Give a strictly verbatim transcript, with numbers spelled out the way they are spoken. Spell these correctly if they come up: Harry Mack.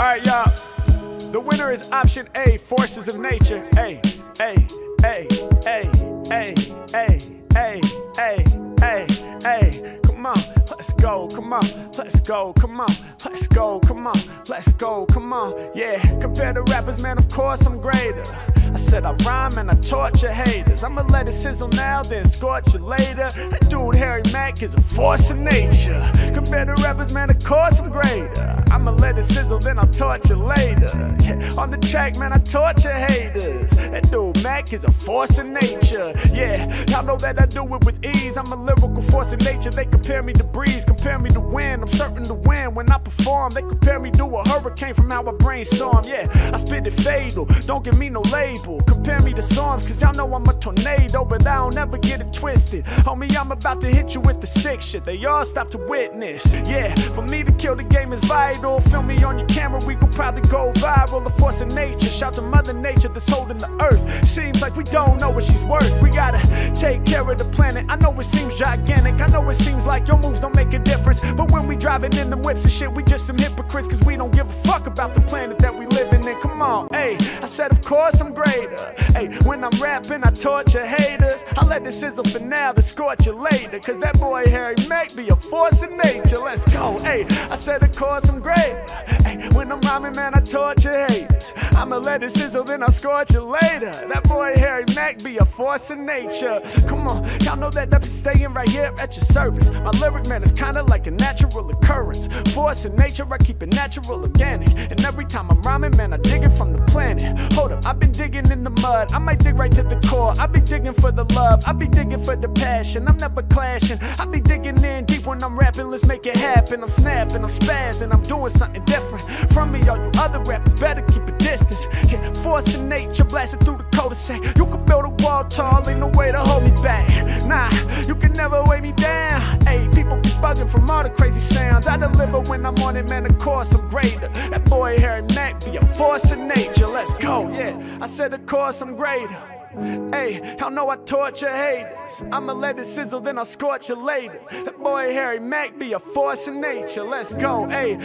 All right, y'all. The winner is option A, forces of nature. A, A, A, A, A, A, A, A, A, A. Come on, let's go, come on, let's go, come on, let's go, come on, let's go, come on. Yeah, compared to rappers, man, of course I'm greater. I said I rhyme and I torture haters. I'ma let it sizzle now, then scorch you later. That dude Harry Mack is a force of nature. Compared to rappers, man, of course I'm greater. I'ma let it sizzle, then I'll torture later. Yeah, on the track, man, I torture haters. That dude Mack is a force of nature. Yeah, y'all know that I do it with ease. I'm a lyrical force of nature. They compare me to breeze, compare me to wind. I'm certain to win when I perform. They compare me to a hurricane from how I brainstorm. Yeah, I spit it fatal. Don't give me no label. Compare me to storms, cause y'all know I'm a tornado, but I don't ever get it twisted. Homie, I'm about to hit you with the sick shit they all stop to witness. Yeah, for me to kill the game is vital. Film me on your camera, we could probably go viral. The force of nature, shout to Mother Nature that's holding the earth. Seems like we don't know what she's worth. We gotta take care of the planet. I know it seems gigantic, I know it seems like your moves don't make a difference, but when we driving in them whips and shit, we just some hypocrites, cause we don't give a fuck about the planet that we living in. Come on, ayy, I said of course I'm great. Hey, when I'm rapping, I torture haters. I let this sizzle for now, then scorch you later. Cause that boy Harry Mack be a force of nature. Let's go. Hey, I said of course I'm great. Hey, when I'm rhyming, man, I torture haters. I'ma let this sizzle, then I'll scorch you later. That boy Harry Mack be a force of nature. Come on, y'all know that I be staying right here at your service. My lyric, man, is kinda like a natural occurrence. Force of nature, I keep it natural, organic. And every time I'm rhyming, man, I dig it from the planet. Hold up, I've been digging in the mud, I might dig right to the core. I be digging for the love, I be digging for the passion. I'm never clashing, I be digging in deep when I'm rapping. Let's make it happen. I'm snapping, I'm spazzing, I'm doing something different. From me, all you other rappers better keep a distance. Yeah, force of nature blasting through the cul-de-sac. You can build a wall tall, ain't no way to hold me back. Nah, you can never weigh me down. Ayy, people be bugging from all the crazy sounds. I deliver when I'm on it, man, of course I'm greater. That boy Harry Mack be a force of nature. Let's go, yeah, I said of course I'm greater. Hey, y'all know I torture haters. I'ma let it sizzle, then I'll scorch you later. That boy Harry Mack be a force of nature. Let's go, hey.